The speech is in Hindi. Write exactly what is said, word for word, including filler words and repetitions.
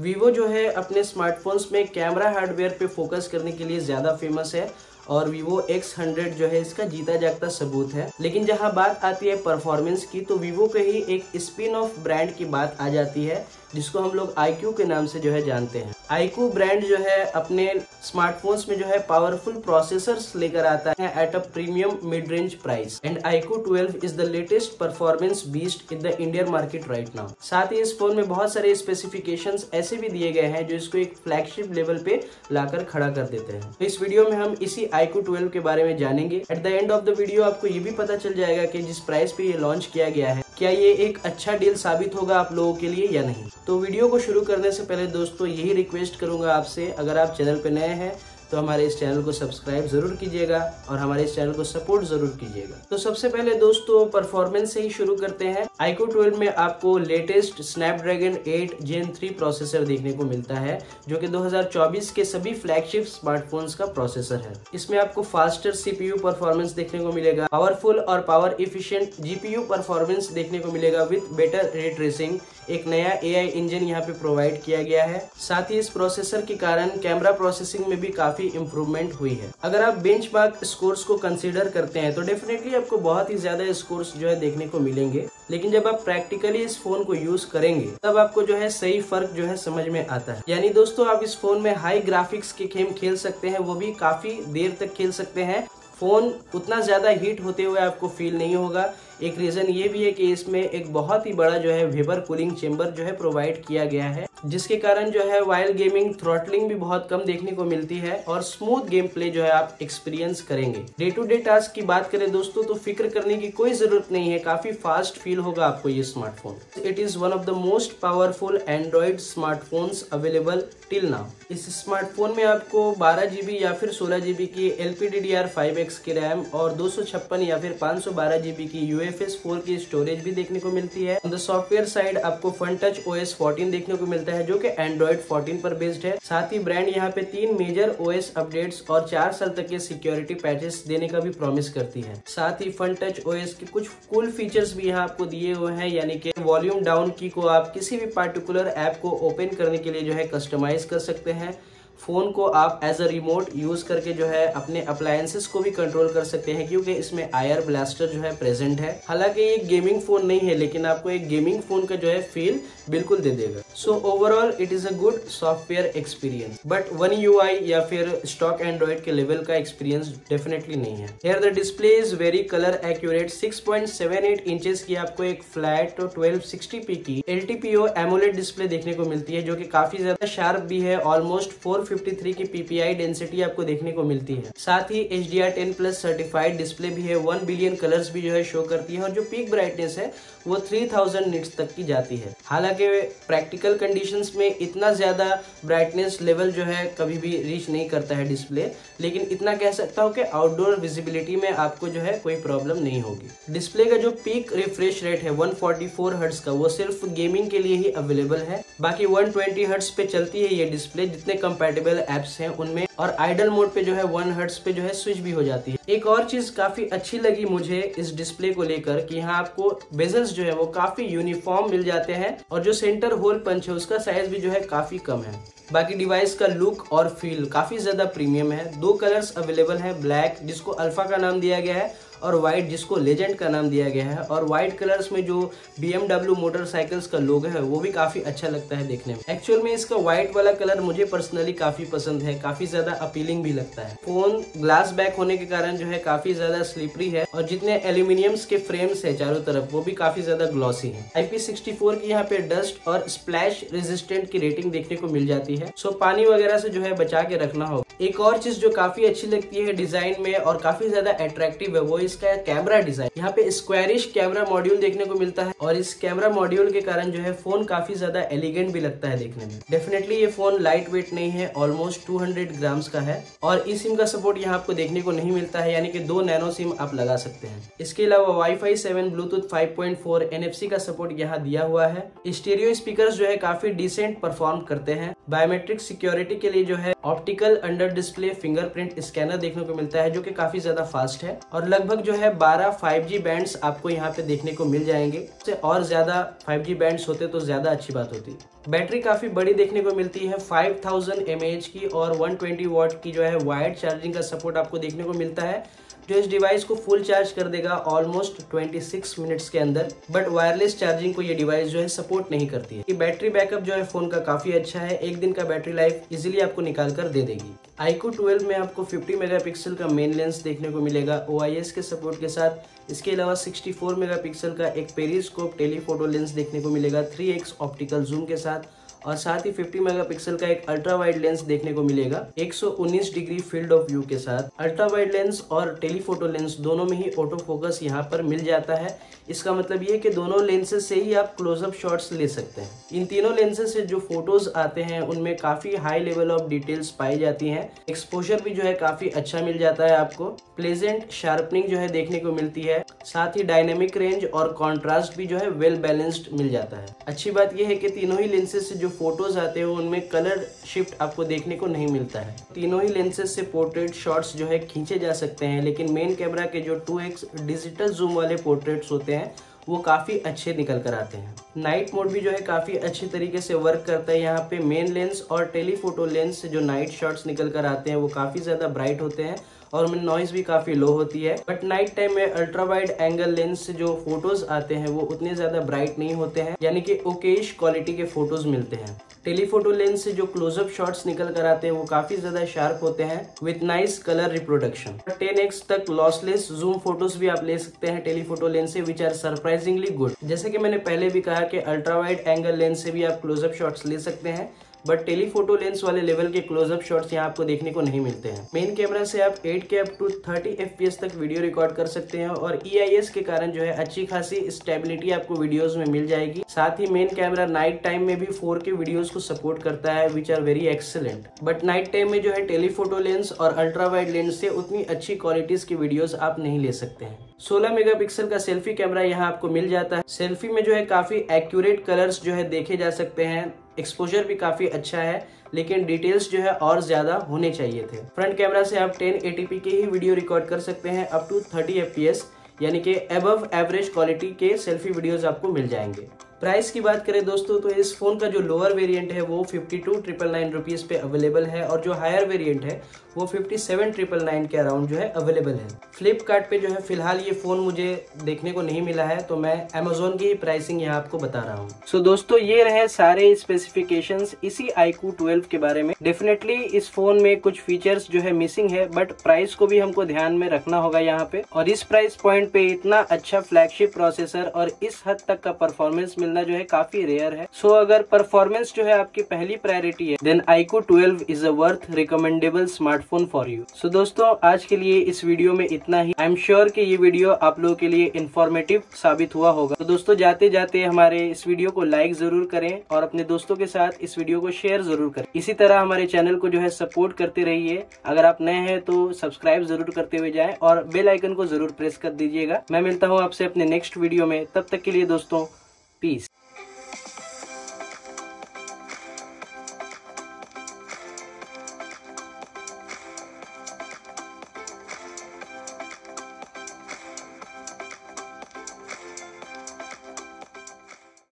वीवो जो है अपने स्मार्टफोन्स में कैमरा हार्डवेयर पे फोकस करने के लिए ज़्यादा फेमस है और वीवो एक्स हंड्रेड जो है इसका जीता जागता सबूत है। लेकिन जहां बात आती है परफॉर्मेंस की तो वीवो के ही एक स्पिन ऑफ ब्रांड की बात आ जाती है जिसको हम लोग iQOO के नाम से जो है जानते हैं। iQOO ब्रांड जो है अपने स्मार्टफोन्स में जो है पावरफुल प्रोसेसर्स लेकर आता है at a premium mid range price and iQOO twelve is the latest performance beast in the Indian market right now. साथ ही इस फोन में बहुत सारे स्पेसिफिकेशंस ऐसे भी दिए गए हैं जो इसको एक फ्लैगशिप लेवल पे लाकर खड़ा कर देते हैं। तो इस वीडियो में हम इसी iQOO ट्वेल्व के बारे में जानेंगे। At the end of the video आपको ये भी पता चल जाएगा कि जिस प्राइस पे ये लॉन्च किया गया है क्या ये एक अच्छा डील साबित होगा आप लोगों के लिए या नहीं। तो वीडियो को शुरू करने से पहले दोस्तों यही रिक्वेस्ट करूंगा आपसे, अगर आप चैनल पर नए हैं तो हमारे इस चैनल को सब्सक्राइब जरूर कीजिएगा और हमारे इस चैनल को सपोर्ट जरूर कीजिएगा। तो सबसे पहले दोस्तों परफॉर्मेंस से ही शुरू करते हैं। iQOO ट्वेल्व में आपको latest Snapdragon eight gen three processor देखने को मिलता है जो कि दो हज़ार चौबीस के सभी फ्लैगशिप स्मार्टफोन्स का प्रोसेसर है। इसमें आपको फास्टर सीपीयू परफॉर्मेंस देखने को मिलेगा, पावरफुल और पावर इफिशियंट जीपीयू परफॉर्मेंस देखने को मिलेगा विद बेटर रे ट्रेसिंग। एक नया एआई इंजन यहाँ पे प्रोवाइड किया गया है। साथ ही इस प्रोसेसर के कारण कैमरा प्रोसेसिंग में भी काफी इम्प्रूवमेंट हुई है। अगर आप बेंचमार्क स्कोर्स को कंसीडर करते हैं तो डेफिनेटली आपको बहुत ही ज्यादा स्कोर्स जो है देखने को मिलेंगे, लेकिन जब आप प्रैक्टिकली इस फोन को यूज करेंगे तब आपको जो है सही फर्क जो है समझ में आता है। यानी दोस्तों आप इस फोन में हाई ग्राफिक्स के गेम खेल सकते हैं, वो भी काफी देर तक खेल सकते हैं। फोन उतना ज्यादा हीट होते हुए आपको फील नहीं होगा। एक रीजन ये भी है कि इसमें एक बहुत ही बड़ा जो है वेबर कूलिंग चेंबर जो है प्रोवाइड किया गया है जिसके कारण जो है वाइल्ड गेमिंग थ्रॉटलिंग भी बहुत कम देखने को मिलती है और स्मूथ गेम प्ले जो है आप एक्सपीरियंस करेंगे। डे टू डे टास्क की बात करें दोस्तों तो फिक्र करने की कोई जरूरत नहीं है, काफी फास्ट फील होगा आपको ये smartphone. It is one of the most powerful Android smartphones available till now. इस स्मार्टफोन में आपको बारह जीबी या फिर सोलह जीबी की L P D D R five X की रैम और दो सौ छप्पन या फिर पाँच सौ बारह जीबी की यू एफ एस फोर की स्टोरेज भी देखने को मिलती है। ऑन द सॉफ्टवेयर साइड आपको FunTouch ओ एस फोर्टीन देखने को मिलता है जो कि एंड्रॉइड फोर्टीन पर बेस्ड है। साथ ही ब्रांड यहां पे तीन मेजर ओ एस अपडेट्स और चार साल तक के सिक्योरिटी पैचेस देने का भी प्रॉमिस करती है। साथ ही FunTouch ओ एस के कुछ कूल फीचर्स भी यहां आपको दिए हुए हैं, यानी कि वॉल्यूम डाउन की को आप किसी भी पार्टिकुलर ऐप को ओपन करने के लिए जो है कस्टमाइज कर सकते हैं। फ़ोन को आप एज अ रिमोट यूज़ करके जो है अपने अप्लायंसेस को भी कंट्रोल कर सकते हैं क्योंकि इसमें आयर ब्लास्टर जो है प्रेजेंट है। हालांकि ये गेमिंग फ़ोन नहीं है लेकिन आपको एक गेमिंग फ़ोन का जो है फील बिल्कुल दे देगा। So overall it is a good software experience but one UI या फिर स्टॉक एंड्रॉयड के लेवल का एक्सपीरियंस डेफिनेटली नहीं है। Here the display is very colour accurate. Six point seven eight inches की आपको एक फ्लैट और ट्वेल्व सिक्सटी पी की L T P O AMOLED display देखने को मिलती है जो कि काफ़ी ज़्यादा शार्प भी है। ऑलमोस्ट फोर फिफ्टी थ्री की पी पी आई डेंसिटी आपको देखने को मिलती है। साथ ही H D R ten plus certified display भी है। वन बिलियन कलर्स भी जो है शो करती है और जो पीक ब्राइटनेस है वो थ्री थाउज़ेंड निट्स तक की जाती है। हालांकि प्रैक्टिकल कंडीशंस में इतना ज़्यादा ब्राइटनेस लेवल जो है कभी भी रीच नहीं करता है डिस्प्ले, लेकिन इतना कह सकता हूँ कि आउटडोर विजिबिलिटी में आपको जो है कोई प्रॉब्लम नहीं होगी। डिस्प्ले का जो पीक रिफ्रेश रेट है वन फोर्टी फोर हर्ट्ज का वो सिर्फ गेमिंग के लिए ही अवेलेबल है। बाकी वन ट्वेंटी हर्ट्ज पे चलती है ये डिस्प्ले जितने कंपैटिबल एप्स हैं उनमें, और आइडल मोड पे जो है वन हर्ट्ज पे जो है स्विच भी हो जाती है। एक और चीज काफी अच्छी लगी मुझे इस डिस्प्ले को लेकर कि यहाँ आपको बेजल्स जो है वो काफी यूनिफॉर्म मिल जाते हैं और जो सेंटर होल पंच है उसका साइज भी जो है काफी कम है। बाकी डिवाइस का लुक और फील काफी ज्यादा प्रीमियम है। दो कलर्स अवेलेबल है, ब्लैक जिसको अल्फा का नाम दिया गया है और वाइट जिसको लेजेंड का नाम दिया गया है। और वाइट कलर्स में जो बी एम डब्ल्यू मोटरसाइकिल्स का लोगो है वो भी काफ़ी अच्छा लगता है देखने में। एक्चुअल में इसका वाइट वाला कलर मुझे पर्सनली काफ़ी पसंद है, काफ़ी ज़्यादा अपीलिंग भी लगता है। फ़ोन ग्लास बैक होने के कारण जो है काफ़ी ज़्यादा स्लिपरी है और जितने एल्यूमिनियम्स के फ्रेम्स है चारों तरफ वो भी काफ़ी ज़्यादा ग्लॉसी है। आई पी सिक्सटी फोर की यहाँ पे डस्ट और स्प्लैश रेजिस्टेंट की रेटिंग देखने को मिल जाती है, सो पानी वगैरह से जो है बचा के रखना होगा। एक और चीज़ जो काफ़ी अच्छी लगती है डिज़ाइन में और काफ़ी ज़्यादा अट्रैक्टिव है वो इसका कैमरा डिजाइन। यहाँ पे स्क्वायरिश कैमरा मॉड्यूल देखने को मिलता है और इस कैमरा मॉड्यूल के कारण जो है फोन काफी ज्यादा एलिगेंट भी लगता है देखने में। डेफिनेटली ये फोन लाइट वेट नहीं है, ऑलमोस्ट टू हंड्रेड ग्राम्स का है और ई सिम का सपोर्ट यहाँ आपको देखने को नहीं मिलता है, यानी कि दो नैनो सिम आप लगा सकते हैं। इसके अलावा wifi seven, bluetooth five point four, N F C का सपोर्ट यहाँ दिया हुआ है। स्टीरियो स्पीकर जो है काफी डिसेंट परफॉर्म करते हैं। बायोमेट्रिक सिक्योरिटी के लिए जो है optical under display fingerprint scanner देखने को मिलता है जो कि काफी ज्यादा फास्ट है और लगभग जो है बारह फाइव जी बैंड्स आपको यहाँ पे देखने को मिल जाएंगे। और ज्यादा फाइव जी बैंड्स होते तो ज्यादा अच्छी बात होती। बैटरी काफ़ी बड़ी देखने को मिलती है five thousand M A H की और वन ट्वेंटी वॉट की जो है वायर्ड चार्जिंग का सपोर्ट आपको देखने को मिलता है, जो इस डिवाइस को फुल चार्ज कर देगा ऑलमोस्ट छब्बीस मिनट्स के अंदर। बट वायरलेस चार्जिंग को ये डिवाइस जो है सपोर्ट नहीं करती है। बैटरी बैकअप जो है फ़ोन का काफ़ी अच्छा है, एक दिन का बैटरी लाइफ इजीली आपको निकाल कर दे देगी। iQOO ट्वेल्व में आपको फिफ्टी मेगापिक्सल का मेन लेंस देखने को मिलेगा ओ आई एस के सपोर्ट के साथ। इसके अलावा सिक्सटी फोर मेगापिक्सल का एक पेरिस्कोप टेलीफोटो लेंस देखने को मिलेगा थ्री एक्स ऑप्टिकल जूम के साथ, और साथ ही फिफ्टी मेगापिक्सल का एक अल्ट्रा वाइड लेंस देखने को मिलेगा एक सौ उन्नीस डिग्री फील्ड ऑफ व्यू के साथ। अल्ट्रा वाइड लेंस और टेलीफोटो लेंस दोनों में ही ऑटो फोकस यहाँ पर मिल जाता है। इसका मतलब ये कि दोनों लेंसेज से ही आप क्लोजअप शॉट्स ले सकते हैं। इन तीनों लेंसेज से जो फोटोज आते हैं उनमें काफ़ी हाई लेवल ऑफ डिटेल्स पाई जाती हैं। एक्सपोजर भी जो है काफ़ी अच्छा मिल जाता है आपको, प्लेजेंट शार्पनिंग जो है देखने को मिलती है, साथ ही डायनेमिक रेंज और कॉन्ट्रास्ट भी जो है वेल बैलेंस्ड मिल जाता है। अच्छी बात यह है कि तीनों ही लेंसेज से जो फोटोज आते हैं उनमें कलर शिफ्ट आपको देखने को नहीं मिलता है। तीनों ही लेंसेज से पोर्ट्रेट शॉट्स जो है खींचे जा सकते हैं, लेकिन मेन कैमरा के जो टू एक्स डिजिटल जूम वाले पोर्ट्रेट्स होते हैं वो काफ़ी अच्छे निकल कर आते हैं। नाइट मोड भी जो है काफ़ी अच्छे तरीके से वर्क करता है। यहाँ पे मेन लेंस और टेलीफोटो लेंस से जो नाइट शॉट्स निकल कर आते हैं वो काफ़ी ज़्यादा ब्राइट होते हैं और उनमें नॉइज़ भी काफ़ी लो होती है। बट नाइट टाइम में अल्ट्रा वाइड एंगल लेंस से जो फोटोज़ आते हैं वो उतने ज़्यादा ब्राइट नहीं होते हैं, यानी कि ओकेश क्वालिटी के फ़ोटोज़ मिलते हैं। टेलीफोटो लेंस से जो क्लोजअप शॉट्स निकल कर आते हैं वो काफ़ी ज़्यादा शार्प होते हैं with nice colour reproduction. Ten X तक लॉसलेस जूम फोटोज़ भी आप ले सकते हैं टेलीफोटो लेंस से, विच आर सरप्राइजिंगली गुड। जैसे कि मैंने पहले भी कहा कि अल्ट्रा वाइड एंगल लेंस से भी आप क्लोजअप शॉट्स ले सकते हैं, बट टेलीफोटो लेंस वाले लेवल के क्लोजअप शॉट्स यहाँ आपको देखने को नहीं मिलते हैं। मेन कैमरा से आप eight K up to thirty F P S तक वीडियो रिकॉर्ड कर सकते हैं और ई आई एस के कारण जो है अच्छी खासी स्टेबिलिटी आपको वीडियोस में मिल जाएगी। साथ ही मेन कैमरा नाइट टाइम में भी फोर के वीडियोस को सपोर्ट करता है, which are very excellent. But night time में जो है टेलीफोटो लेंस और अल्ट्रा वाइड लेंस से उतनी अच्छी क्वालिटीज की वीडियोज आप नहीं ले सकते हैं। सोलह मेगा पिक्सल का सेल्फी कैमरा यहाँ आपको मिल जाता है। सेल्फी में जो है काफी एक्यूरेट कलर्स जो है देखे जा सकते हैं। एक्सपोजर भी काफ़ी अच्छा है, लेकिन डिटेल्स जो है और ज़्यादा होने चाहिए थे। फ्रंट कैमरा से आप टेन एटी पी की ही वीडियो रिकॉर्ड कर सकते हैं up to thirty F P S, यानी कि अबव एवरेज क्वालिटी के सेल्फी वीडियोस आपको मिल जाएंगे। प्राइस की बात करें दोस्तों, तो इस फ़ोन का जो लोअर वेरिएंट है वो fifty two triple nine rupees पे अवेलेबल है और जो हायर वेरिएंट है वो फिफ्टी सेवन ट्रिपल नाइन के अराउंड जो है अवेलेबल है। फ्लिपकार्ट पे जो है फिलहाल ये फ़ोन मुझे देखने को नहीं मिला है, तो मैं अमेजोन की ही प्राइसिंग यहाँ आपको बता रहा हूँ। सो so, दोस्तों ये रहे सारे स्पेसिफिकेशंस इसी iQOO ट्वेल्व के बारे में। डेफिनेटली इस फ़ोन में कुछ फीचर्स जो है मिसिंग है, बट प्राइस को भी हमको ध्यान में रखना होगा यहाँ पे। और इस प्राइस पॉइंट पे इतना अच्छा फ्लैगशिप प्रोसेसर और इस हद तक का परफॉर्मेंस ना जो है काफी रेयर है। सो so, अगर परफॉर्मेंस जो है आपकी पहली प्रायोरिटी है, then iQOO twelve is a worth recommendable smartphone for you. So दोस्तों आज के लिए इस वीडियो में इतना ही। आई एम श्योर कि ये वीडियो आप लोगों के लिए इंफॉर्मेटिव साबित हुआ होगा। तो दोस्तों जाते जाते हमारे इस वीडियो को लाइक जरूर करें और अपने दोस्तों के साथ इस वीडियो को शेयर जरूर करें। इसी तरह हमारे चैनल को जो है सपोर्ट करते रहिए। अगर आप नए हैं तो सब्सक्राइब जरूर करते हुए जाए और बेल आइकन को जरूर प्रेस कर दीजिएगा। मैं मिलता हूँ आपसे अपने नेक्स्ट वीडियो में, तब तक के लिए दोस्तों Peace.